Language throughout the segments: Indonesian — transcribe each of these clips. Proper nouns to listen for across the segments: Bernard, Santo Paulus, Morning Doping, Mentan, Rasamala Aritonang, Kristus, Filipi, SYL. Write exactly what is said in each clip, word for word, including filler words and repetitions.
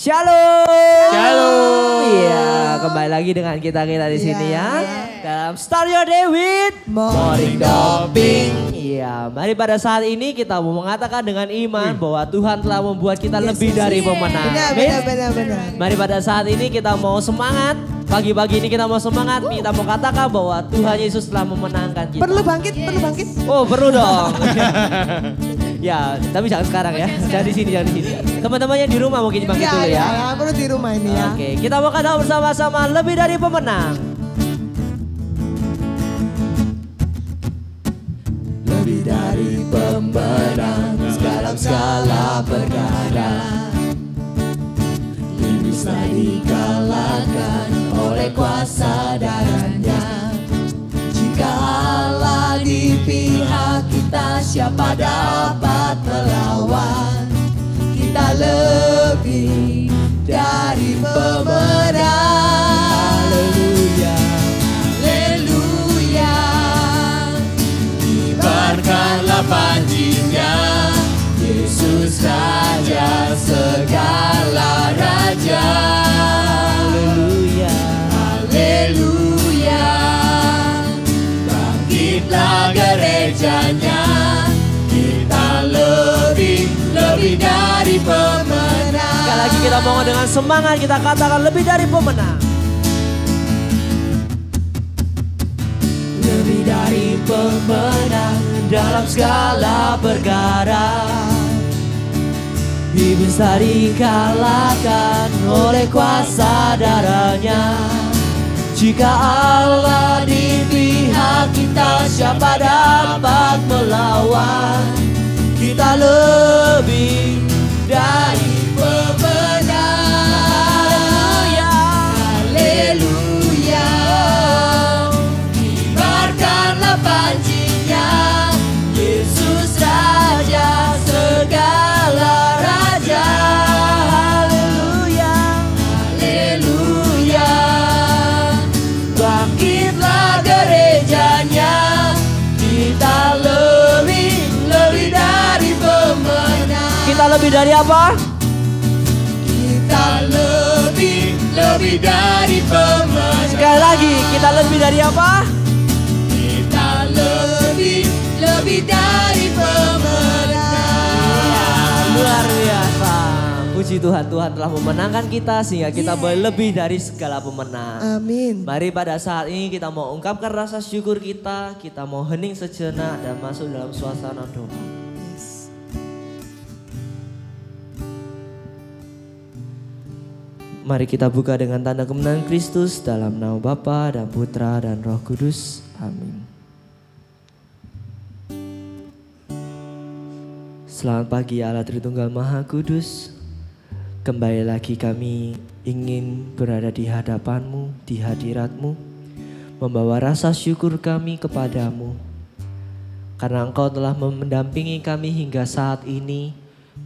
Shalom. Shalom. Iya, kembali lagi dengan kita-kita di sini yeah, ya. Yeah. Dalam Start Your Day with Morning Doping. Iya, mari pada saat ini kita mau mengatakan dengan iman bahwa Tuhan telah membuat kita yes, lebih yes, dari yes. pemenang. Benar, benar, benar, benar. Mari pada saat ini kita mau semangat. Pagi-pagi ini kita mau semangat, uh. kita mau katakan bahwa Tuhan Yesus telah memenangkan kita. Perlu bangkit, yes. perlu bangkit. Oh, perlu dong. Ya, tapi jangan sekarang ya. Jangan di sini, jangan di sini. Teman-teman yang di rumah mungkin bangkit ya, dulu ya. Ya, perlu di rumah ini ya. Oke, kita mau katakan bersama-sama lebih dari pemenang. Lebih dari pemenang, dalam segala perkara. Bisa dikalahkan oleh kuasa darahnya. Jika Allah di pihak kita, siapa dapat melawan? Kita lebih dari pemenang. Haleluya, haleluya. Kibarkanlah panjinya, Yesus Raja segala raja. Haleluya, haleluya. Bangkitlah gerejanya, kita lebih, lebih dari pemenang. Sekali lagi kita bangun dengan semangat, kita katakan lebih dari pemenang. Lebih dari pemenang dalam segala perkara. Bisa dikalahkan oleh kuasa darahnya. Jika Allah di pihak kita, siapa dapat melawan? Kita lebih dari pemenang. Haleluya, haleluya. Kibarkanlah pancinya, Yesus Raja segala. Haleluya, haleluya. Bangkitlah gerejanya, kita lebih, lebih dari pemenang. Kita lebih dari apa? Kita lebih, lebih dari pemenang. Sekali lagi, kita lebih dari apa? Kita lebih, lebih dari pemenang. Luar biasa. Puji Tuhan, Tuhan telah memenangkan kita sehingga kita yeah. boleh lebih dari segala pemenang. Amin. Mari pada saat ini kita mau ungkapkan rasa syukur kita. Kita mau hening sejenak dan masuk dalam suasana doa. Yes. Mari kita buka dengan tanda kemenangan Kristus dalam nama Bapa dan Putra dan Roh Kudus. Amin. Selamat pagi Allah Tritunggal Maha Kudus. Kembali lagi kami ingin berada di hadapan-Mu, di hadirat-Mu, membawa rasa syukur kami kepadamu. Karena Engkau telah mendampingi kami hingga saat ini,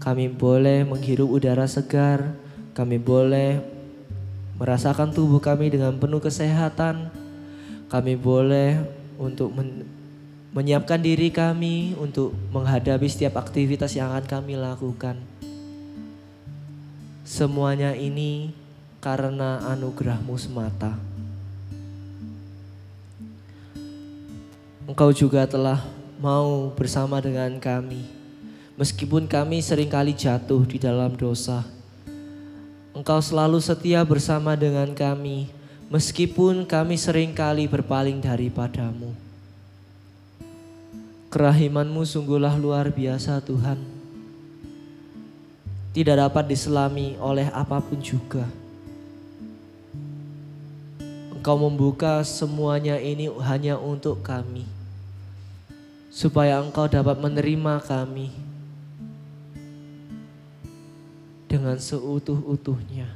kami boleh menghirup udara segar, kami boleh merasakan tubuh kami dengan penuh kesehatan, kami boleh untuk men- menyiapkan diri kami untuk menghadapi setiap aktivitas yang akan kami lakukan. Semuanya ini karena anugerah-Mu semata. Engkau juga telah mau bersama dengan kami. Meskipun kami seringkali jatuh di dalam dosa, Engkau selalu setia bersama dengan kami, meskipun kami seringkali berpaling daripadamu. Kerahiman-Mu sungguhlah luar biasa, Tuhan. Tidak dapat diselami oleh apapun juga. Engkau membuka semuanya ini hanya untuk kami, supaya Engkau dapat menerima kami dengan seutuh-utuhnya.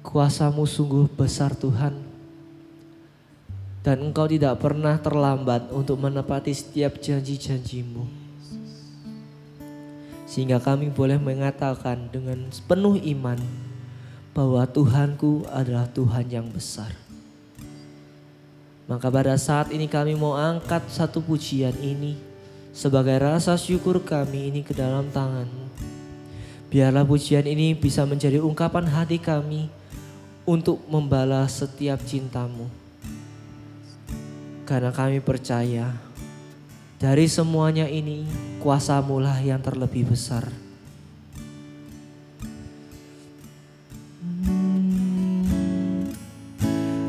Kuasa-Mu sungguh besar, Tuhan. Dan Engkau tidak pernah terlambat untuk menepati setiap janji-janji-Mu. Sehingga kami boleh mengatakan dengan penuh iman bahwa Tuhanku adalah Tuhan yang besar. Maka pada saat ini kami mau angkat satu pujian ini sebagai rasa syukur kami ini ke dalam tangan-Mu. Biarlah pujian ini bisa menjadi ungkapan hati kami untuk membalas setiap cinta-Mu. Karena kami percaya dari semuanya ini kuasa-Mu lah yang terlebih besar.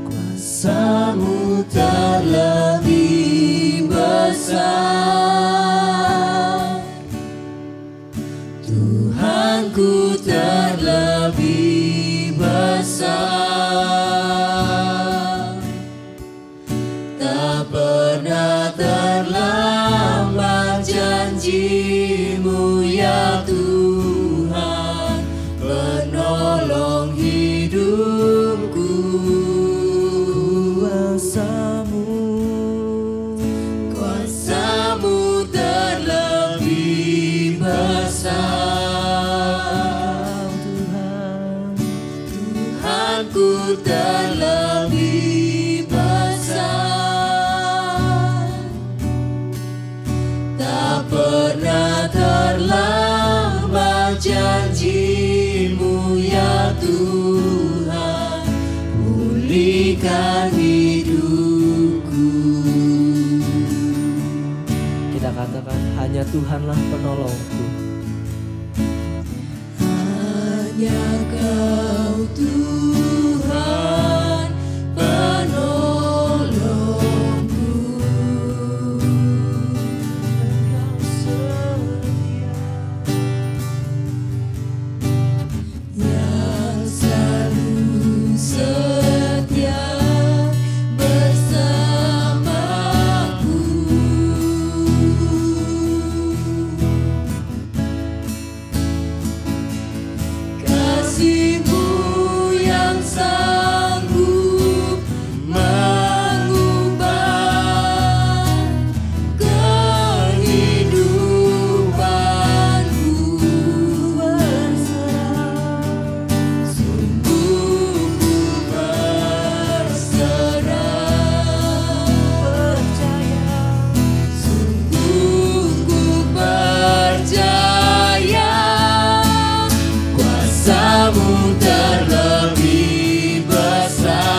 Kuasa-Mu terlebih besar, Tuhanku terlebih besar, tak pernah terlambat janji-Mu ya Tuhan, penolong hidupku. Kuasa-Mu, kuasa-Mu terlebih besar, Tuhan, Tuhanku terlebih besar, tak pernah terlambat janji-Mu ya Tuhan, pulihkan hidupku. Kita katakan, hanya Tuhanlah penolongku. Hanya Kau Tuhan penolongku, Kau setia yang selalu setia bersamaku. Kasih-Mu yang sanggup mengubah kehidupanku. Sungguh ku berserah, percaya, sungguh ku percaya, kuasa-Mu terlebih besar,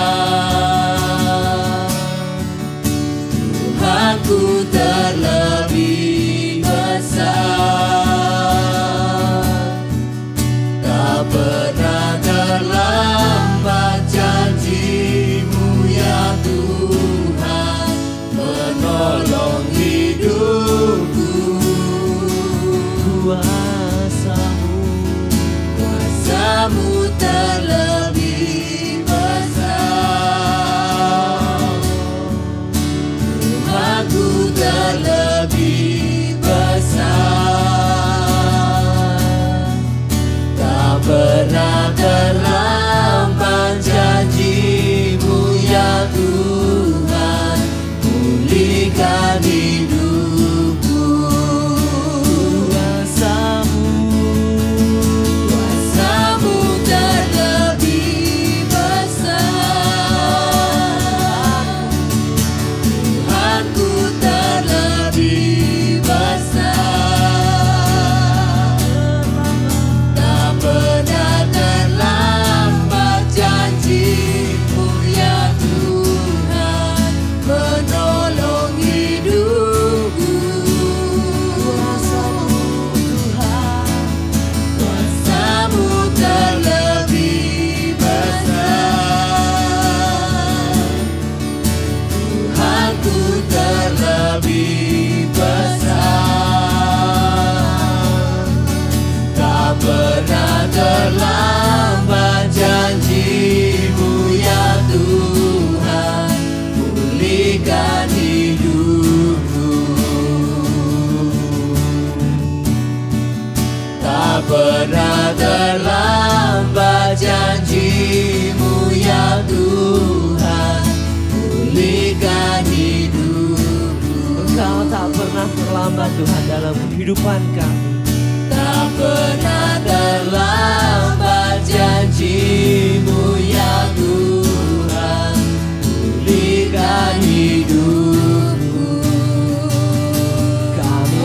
Tuhanku terlebih besar, tak pernah terlambat janji-Mu ya Tuhan, menolong hidupku. Kuasa-Mu, kuasa-Mu terlebih besar, Tuhanku terlebih besar, tak pernah terlambat janji-Mu ya Tuhan, pulihkan hidupku. Kuasa-Mu, kuasa-Mu terlebih besar, Tuhanku terlebih besar, tak pernah terlambat janji-Mu ya Tuhan, menolong hidupku. Kuasa-Mu Tuhan, kuasa-Mu terlebih besar, Tuhanku terlebih besar, tak pernah terlambat janji-Mu ya Tuhan, pulihkan hidupku. Tak pernah terlambat janji-Mu ya Tuhan, pulihkan hidupku. Engkau tak pernah terlambat Tuhan dalam kehidupan kami. Tak pernah terlambat janji-Mu ya Tuhan, pulihkan hidupku. Kami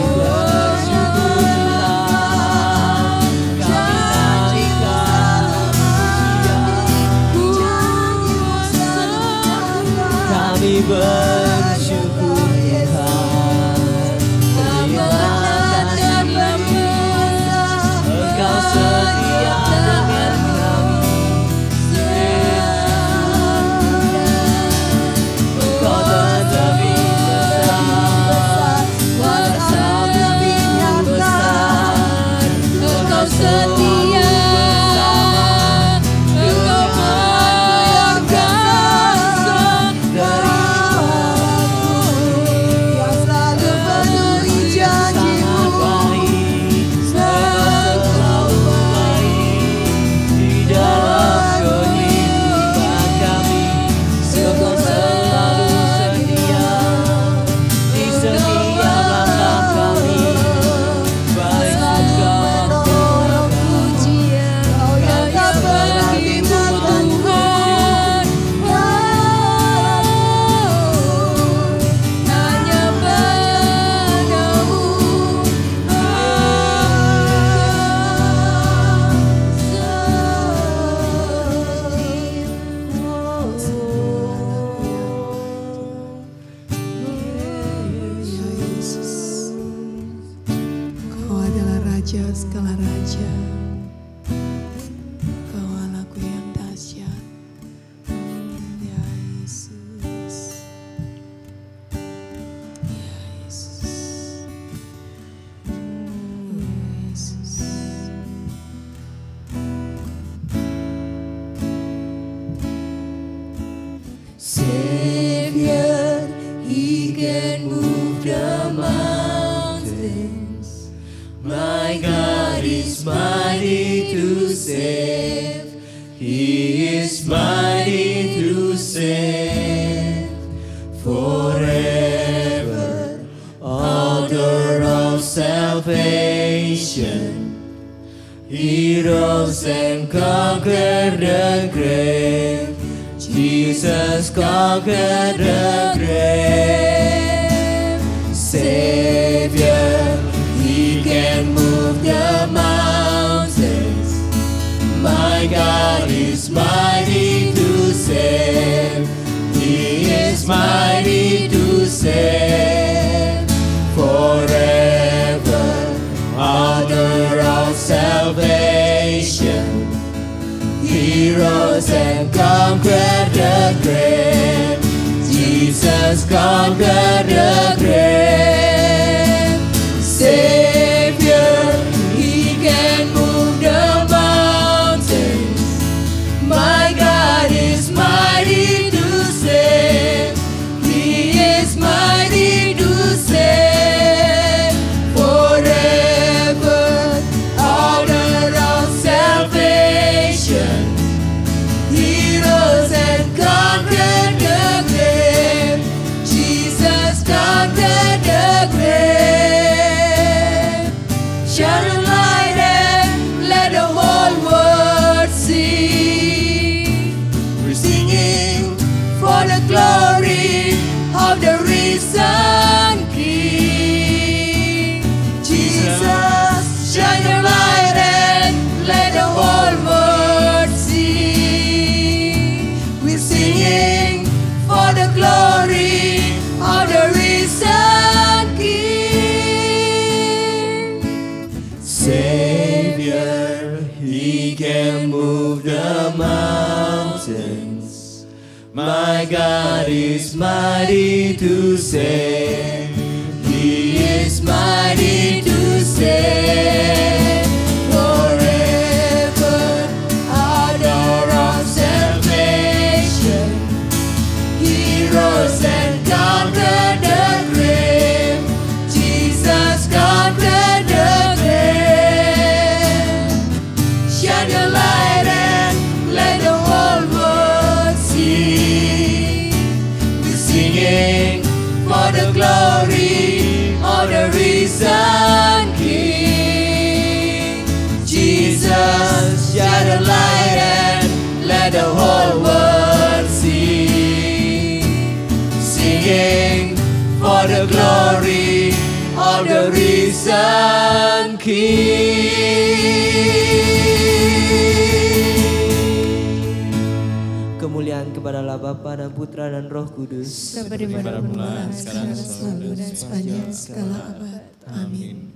kemuliaan kepada-Nya Bapa dan Putra dan Roh Kudus. Seperti pada permulaan, sekarang, selalu, dan sepanjang segala abad. Amin.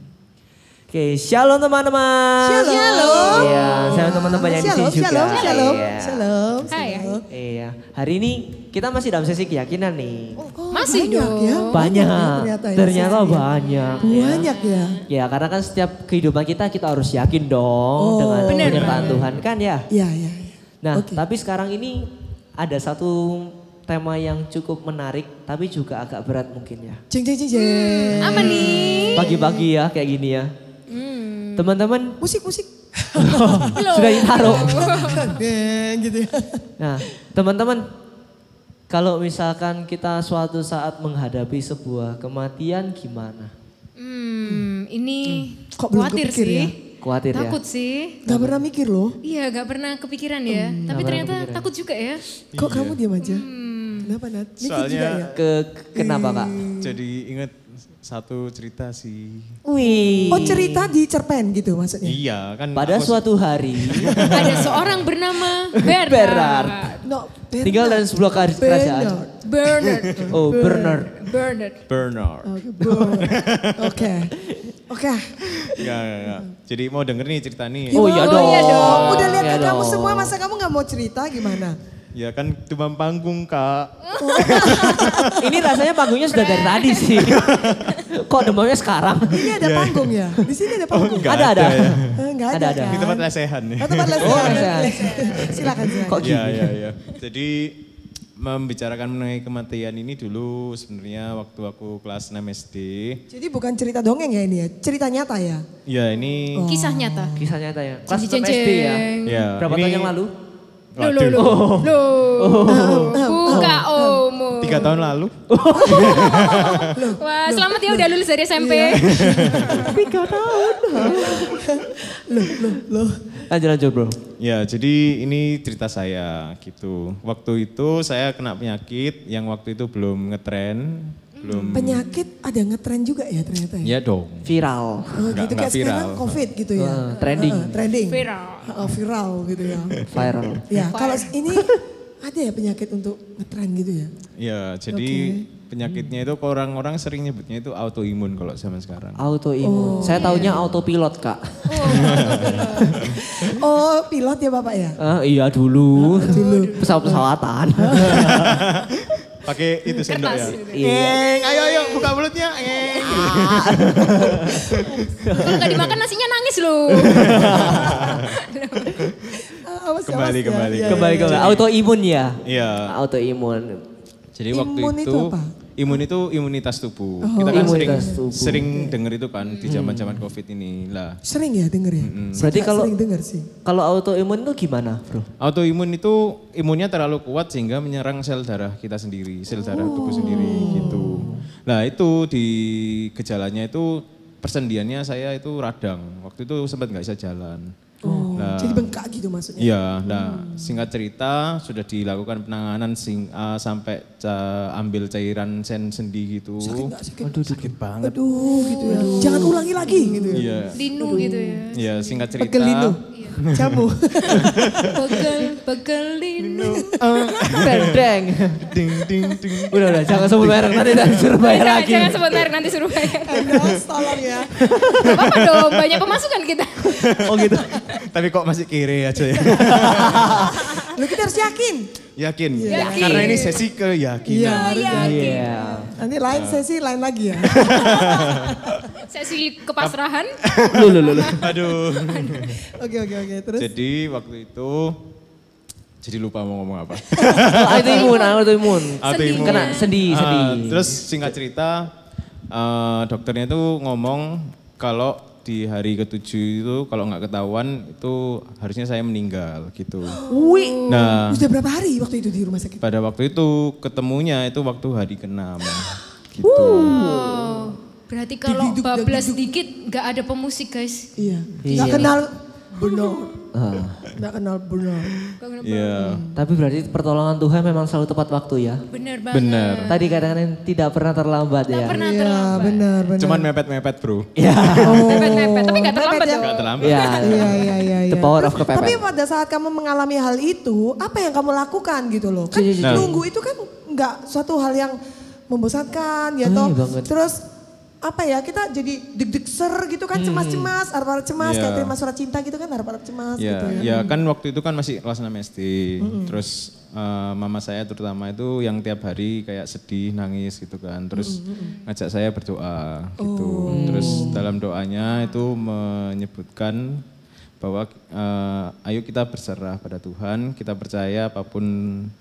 Oke, shalom teman-teman. Shalom. Shalom. Iya, shalom teman-teman banyak di sini juga. Shalom, shalom, shalom. Hai. Iya, hari ini kita masih dalam sesi keyakinan nih. Oh, oh, masih banyak dong. Ya, banyak. banyak ternyata ya, ternyata banyak. Ya. Banyak ya. Ya, karena kan setiap kehidupan kita kita harus yakin dong oh, dengan penyertaan Tuhan kan ya. Iya, iya. Ya. Nah, okay. Tapi sekarang ini ada satu tema yang cukup menarik tapi juga agak berat mungkin ya. Jeng jeng jeng. Hmm. Apa nih? Pagi-pagi ya kayak gini ya. Hmm. Teman-teman, musik-musik. Sudah ditaruh. Gitu ya. Nah, teman-teman, kalau misalkan kita suatu saat menghadapi sebuah kematian gimana? Hmm, ini hmm. Kok khawatir sih. Ya? Khawatir takut ya? Takut sih. Gak pernah mikir loh. Iya gak pernah kepikiran ya. Hmm. Tapi ternyata kepikiran. Takut juga ya. Kok iya. Kamu diam aja? Hmm. Kenapa Nat? Mikir soalnya juga ya? Ke, kenapa Kak? Jadi inget satu cerita sih. Wih. Oh cerita di cerpen gitu maksudnya? Iya kan. Pada suatu hari. Ada seorang bernama Bernard. Bernard. No, Bernard. Tinggal dalam sebuah kerajaan. Bernard. Bernard. Oh Bernard. Bernard. Bernard. Oke. Oke. Enggak, enggak. Jadi mau denger nih cerita nih. Oh iya dong. Iya dong. Udah lihat iya kamu dong. Semua masa kamu gak mau cerita gimana? Ya kan cuma panggung Kak. Oh. Ini rasanya panggungnya sudah dari tadi sih. Kok demamnya sekarang? Ini ada panggung ya? Di sini ada panggung. Oh, ada ada. Ya. Enggak ada. Ada, ada. Di tempat lesehan nih. Tempat lesehan. Oh, lesehan. Silakan silakan. Kok gini? Ya, ya, ya. Jadi membicarakan mengenai kematian ini dulu sebenarnya waktu aku kelas enam S D. Jadi bukan cerita dongeng ya ini ya? Cerita nyata ya? Ya ini. Oh. Kisah nyata. Kisah nyata ya. Kelas enam S D ya? Ya. Berapa ini... tahun yang lalu? Loh, loh, loh, oh. loh. Buka umur. Tiga tahun lalu. Wah selamat ya udah lulus dari S M P. Tiga tahun. Loh, loh, loh. Lanjut, lanjut bro. Ya jadi ini cerita saya gitu. Waktu itu saya kena penyakit yang waktu itu belum ngetren. Belum. Penyakit ada ngetren juga ya ternyata ya? Iya dong. Viral. Oh, gitu kayak sekarang COVID gitu ya? Uh, trending. Uh, uh, trending. Viral. Uh, viral gitu ya. Viral. Ya kalau ini ada ya penyakit untuk ngetren gitu ya? Iya jadi okay. Penyakitnya itu orang-orang sering nyebutnya itu autoimun kalau zaman sekarang. Autoimun. Oh, saya taunya yeah. Autopilot Kak. Oh, oh pilot ya Bapak ya? Uh, iya dulu. Dulu. Pesawat-pesawatan. Pakai itu sendok ya. Eng, ayo ayo buka mulutnya. Eng. Kalau nggak dimakan nasinya nangis loh. Kembali kembali. Kembali kembali. Autoimun ya. Iya. Autoimun. Jadi waktu itu imun itu imunitas tubuh. Kita kan sering sering dengar itu kan di zaman-zaman Covid ini lah. Sering ya dengar ya. Berarti kalau kalau autoimun itu gimana, Bro? Autoimun itu imunnya terlalu kuat sehingga menyerang sel darah kita sendiri, sel darah tubuh sendiri gitu. Nah, itu di gejalanya itu persendiannya saya itu radang. Waktu itu sempat nggak bisa jalan. Oh, nah, jadi bengkak gitu maksudnya? Iya, nah hmm. Singkat cerita sudah dilakukan penanganan sing, uh, sampai uh, ambil cairan sen sendi gitu. Sakit gak? Sakit, aduh, sakit banget. Aduh gitu ya, aduh. Jangan ulangi lagi gitu ya. Iya. Linu aduh. Gitu ya. Iya singkat cerita. Pegel linu, jamu. Pegel, pegel linu. Berdeng. Ding, ding, ding. Udah, udah jangan sebut merek nanti suruh bayar lagi. Jangan sebut merek nanti suruh bayar. Tolong ya. Gak apa-apa dong, banyak pemasukan kita. Oh gitu. Tapi kok masih kiri aja ya. Lu kita harus yakin. Yakin. Ya, yakin. Karena ini sesi keyakinan. Iya, yakin. Ya. Nanti lain sesi lain lagi ya. Sesi kepasrahan. Lu lu lu. Aduh. Oke oke oke terus. Jadi waktu itu jadi lupa mau ngomong apa. Autoimun, autoimun. Autoimun. Kena sendi, sendi. Uh, terus singkat cerita uh, dokternya tuh ngomong kalau di hari ketujuh itu kalau nggak ketahuan itu harusnya saya meninggal gitu. Wih, nah, sudah berapa hari waktu itu di rumah sakit? Pada waktu itu ketemunya itu waktu hari keenam. Gitu. Wow, berarti kalau bablas sedikit nggak ada pemusik guys. Iya, nggak kenal Bernard. Uh. Nggak kenal Bernard. Yeah. Tapi berarti pertolongan Tuhan memang selalu tepat waktu ya? Bener banget. Bener. Tadi kadang-kadang tidak pernah terlambat ya? Tidak pernah terlambat. Ya, bener, bener. Cuman mepet-mepet bro. Iya. Oh. Mepet-mepet, tapi nggak terlambat ya? Nggak terlambat. Iya, iya, iya. The power of kepepet. Tapi pada saat kamu mengalami hal itu, apa yang kamu lakukan gitu loh? Kan nah. nunggu itu kan nggak suatu hal yang membosankan ya toh. Terus apa ya, kita jadi deg-deg ser gitu kan, cemas-cemas, hmm. harap-harap cemas, yeah. kayak terima surat cinta gitu kan, harap-harap cemas yeah. gitu ya. Ya kan waktu itu kan masih kelas enam S D, hmm. terus uh, mama saya terutama itu yang tiap hari kayak sedih, nangis gitu kan, terus hmm. ngajak saya berdoa gitu. Oh. Terus dalam doanya itu menyebutkan bahwa uh, ayo kita berserah pada Tuhan, kita percaya apapun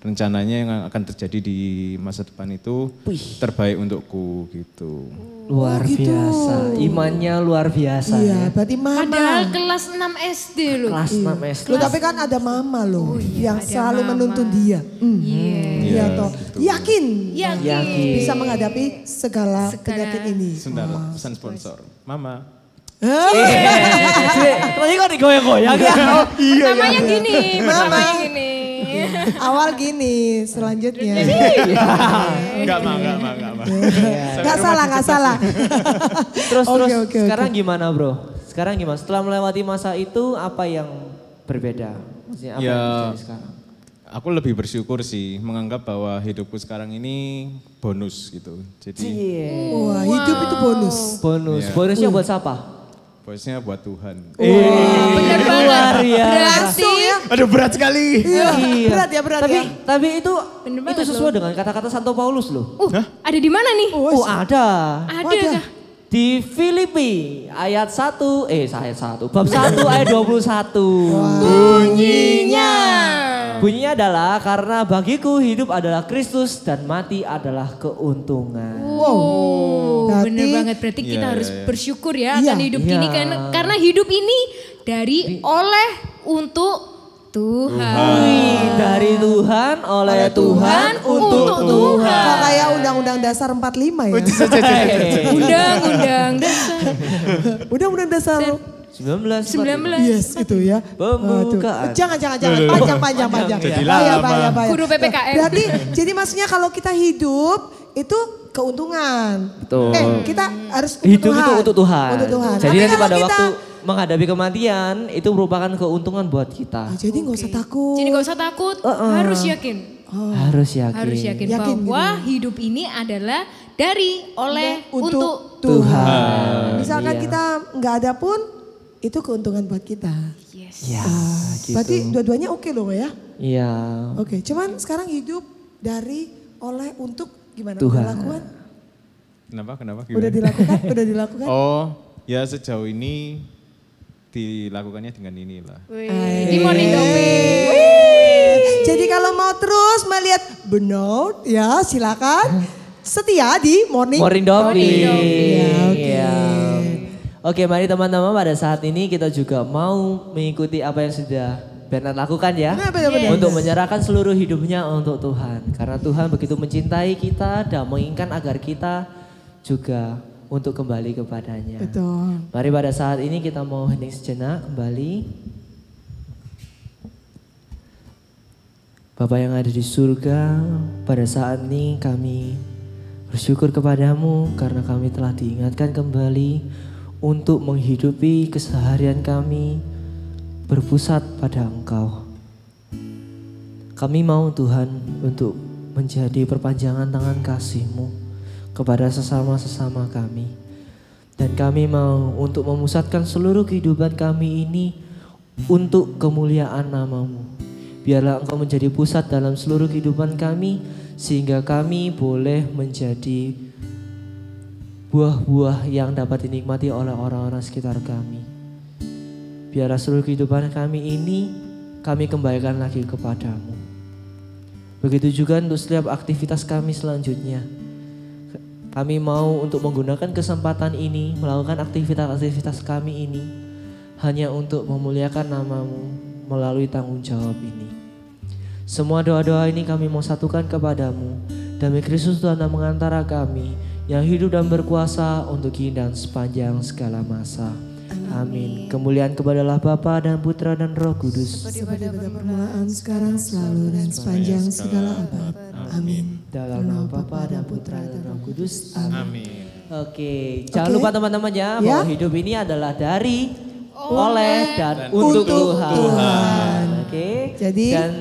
rencananya yang akan terjadi di masa depan itu Wih. terbaik untukku gitu. Luar oh, gitu. biasa, imannya luar biasa. Iya, ya. Berarti mama. Padahal kelas enam S D loh. Kelas enam S D. Loh, tapi kan ada mama loh oh, iya, yang selalu mama. menuntun dia. Mm. Yeah. Iya, ya, gitu. Yakin, yakin, yakin bisa menghadapi segala, segala. penyakit ini. Sebentar, oh. pesan sponsor, mama. Hehehe, tadi kok digoyang-goyang ya? Pertamanya gini, pertamanya gini. Awal gini, selanjutnya. Enggak mah, enggak mah, enggak mah. Enggak salah, enggak salah. Terus, terus sekarang gimana bro? Sekarang gimana? Setelah melewati masa itu apa yang berbeda? Maksudnya apa yang terjadi sekarang? Aku lebih bersyukur sih, menganggap bahwa hidupku sekarang ini bonus gitu. Jadi, yeah. wah hidup wow. itu bonus. Bonus, yeah. bonusnya uh. buat siapa? Bonusnya buat Tuhan. Wow. Wow. Benar banget. Ya. Berarti, ya. Aduh berat sekali. Iya. Berat ya berat tapi, ya. Tapi itu itu sesuai loh. dengan kata-kata Santo Paulus loh. Uh, ada di mana nih? Oh, oh ada. Ada. ada. Di Filipi ayat satu, eh ayat satu, bab satu ayat dua puluh satu. Wow. Bunyinya. Bunyinya adalah karena bagiku hidup adalah Kristus dan mati adalah keuntungan. Wow, berarti, bener banget. Berarti kita yeah, harus yeah. bersyukur ya yeah. akan hidup yeah. ini kan, karena hidup ini dari oleh untuk Tuhan. Tuhan. Dari Tuhan oleh Tuhan, Tuhan untuk Tuhan. Tuhan. Kayak undang-undang dasar empat puluh lima ya. Undang-undang dasar. Undang-undang dasar. sembilan belas. Yes itu ya. Pembukaan. Jangan jangan jangan panjang panjang panjang. Guru P P K M. Berarti jadi maksudnya kalau kita hidup itu keuntungan. Betul. Eh kita harus hidup itu untuk Tuhan. Untuk Tuhan. Jadi nanti pada waktu menghadapi kematian itu merupakan keuntungan buat kita. Jadi nggak usah takut. Jadi nggak usah takut. Harus yakin. Oh. Harus yakin, Harus yakin, yakin bahwa gitu. hidup ini adalah dari, oleh, untuk, untuk Tuhan. Tuhan. Misalkan iya. kita nggak ada pun, itu keuntungan buat kita. Yes. Ya, uh, gitu. Berarti dua-duanya oke okay loh ya? Iya. Oke, okay. Cuman sekarang hidup dari, oleh, untuk gimana? Tuhan. Udah dilakukan? Kenapa, kenapa? Gimana? Udah dilakukan, udah dilakukan? Oh, ya sejauh ini dilakukannya dengan inilah. Di Morning Doping. Jadi kalau mau terus melihat Bernard ya silakan setia di Morning Morning Doping. Ya, oke. Okay. Ya. Oke, mari teman-teman pada saat ini kita juga mau mengikuti apa yang sudah Bernard lakukan ya. Benar, benar, benar. Untuk menyerahkan seluruh hidupnya untuk Tuhan. Karena Tuhan begitu mencintai kita dan menginginkan agar kita juga untuk kembali kepadanya. Betul. Mari pada saat ini kita mau hening sejenak kembali. Bapa yang ada di surga, pada saat ini kami bersyukur kepadamu karena kami telah diingatkan kembali untuk menghidupi keseharian kami berpusat pada Engkau. Kami mau Tuhan untuk menjadi perpanjangan tangan kasih-Mu kepada sesama-sesama kami. Dan kami mau untuk memusatkan seluruh kehidupan kami ini untuk kemuliaan nama-Mu. Biarlah Engkau menjadi pusat dalam seluruh kehidupan kami, sehingga kami boleh menjadi buah-buah yang dapat dinikmati oleh orang-orang sekitar kami. Biarlah seluruh kehidupan kami ini kami kembalikan lagi kepadamu. Begitu juga untuk setiap aktivitas kami selanjutnya. Kami mau untuk menggunakan kesempatan ini, melakukan aktivitas-aktivitas kami ini, hanya untuk memuliakan namamu melalui tanggung jawab ini. Semua doa-doa ini kami mau satukan kepadamu. Demi Kristus Tuhan yang mengantara kami, yang hidup dan berkuasa untuk kita sepanjang segala masa. Amin. Amin. Kemuliaan kepadalah Bapa dan Putra dan Roh Kudus. Seperti pada permulaan, sekarang, selalu, dan sepanjang segala abad. Amin. Dalam nama Bapa dan Putra dan Roh Kudus. Amin. Oke, jangan lupa teman-teman ya, bahwa hidup ini adalah dari, oleh, dan untuk Tuhan. Oke. Jadi dan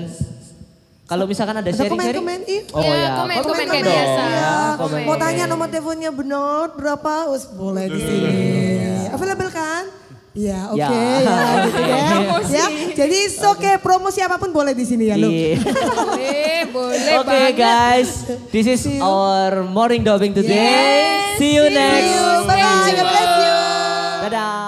kalau misalkan ada sharing-sharing, komen, sharing, komen, oh ya, komen, komen, komen kayak biasa. Ya, komen. Mau tanya nomor teleponnya Bernard berapa? Us boleh di sini. Yeah. Available kan? Ya, oke, okay, ya. Ya, gitu ya. Ya, jadi oke, okay, promosi apapun boleh di sini ya, lu. Yeah. Boleh, boleh. Oke, okay, guys, this is our morning doping today. Yes, see you see next. You. Bye bye. God bless you. Dadah.